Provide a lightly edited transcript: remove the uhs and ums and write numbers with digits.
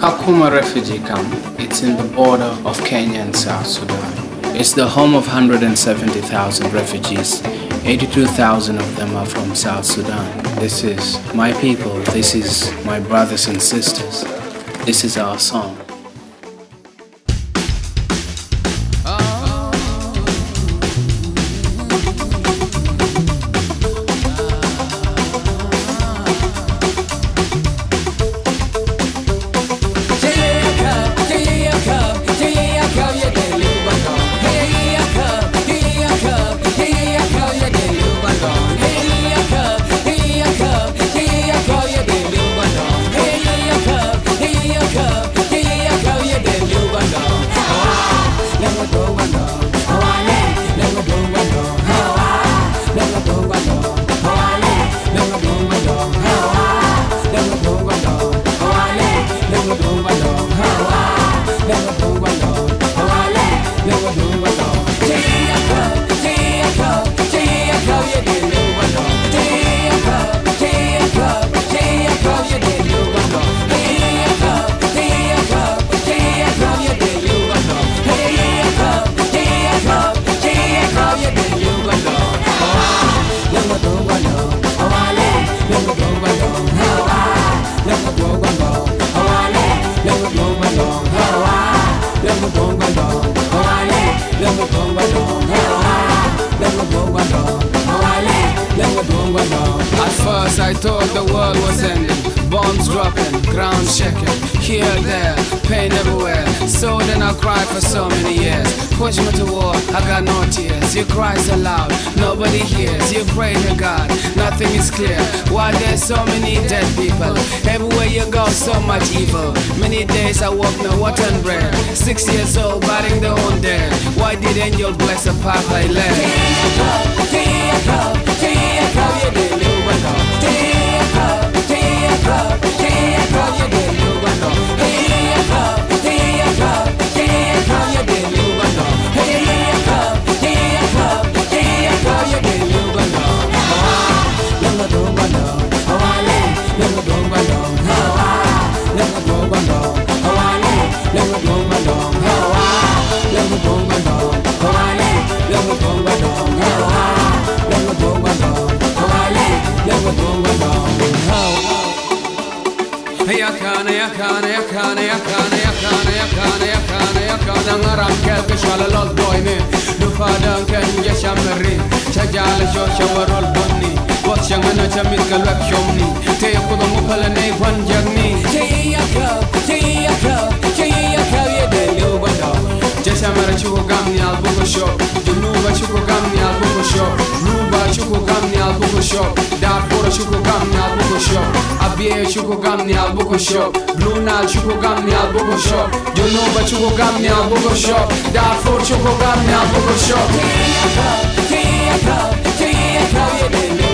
Kakuma Refugee Camp. It's in the border of Kenya and South Sudan. It's the home of 170,000 refugees. 82,000 of them are from South Sudan. This is my people. This is my brothers and sisters. This is our song. At first I thought the world was ending, bombs dropping, ground shaking, here, there, pain everywhere. So then I cried for so many years. Push me to war, I got no tears. You cry so loud, nobody hears. You pray to God, nothing is clear. Why there's so many dead people? Everywhere you go, so much evil. Many days I walk no water and bread. 6 years old, biting their own dead. Why did angel bless a path I left? Abia Chukogami Albuko Shop, Blue Nile Chukogami Albuko Shop, Junuba Chukogami Albuko Shop, Darfur Chukogami Albuko Shop.